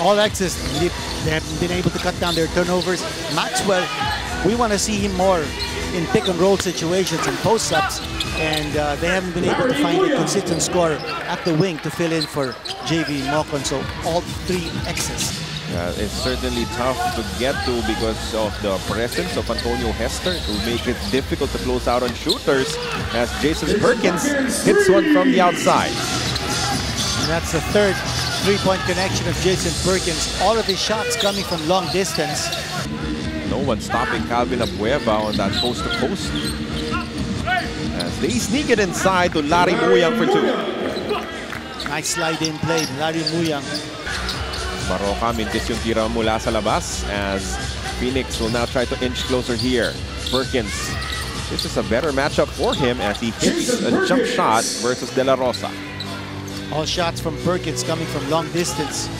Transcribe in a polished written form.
All access, they've been able to cut down their turnovers. Maxwell, we want to see him more in pick and roll situations and post-ups, and they haven't been able to find a consistent scorer at the wing to fill in for JV Mokon. So all three X's. Yeah, it's certainly tough to get to because of the presence of Antonio Hester, to make it difficult to close out on shooters as Jason Perkins hits one from the outside. And that's the third three-point connection of Jason Perkins. All of his shots coming from long distance. No one stopping Calvin Abueva on that coast-to-coast. As they sneak it inside to Larry Muyang for two. Nice slide-in play, Larry Muyang. Baroka mintis yung tira mula sa labas as Phoenix will now try to inch closer here. Perkins, this is a better matchup for him as he hits a jump shot versus De La Rosa. All shots from Perkins coming from long distance.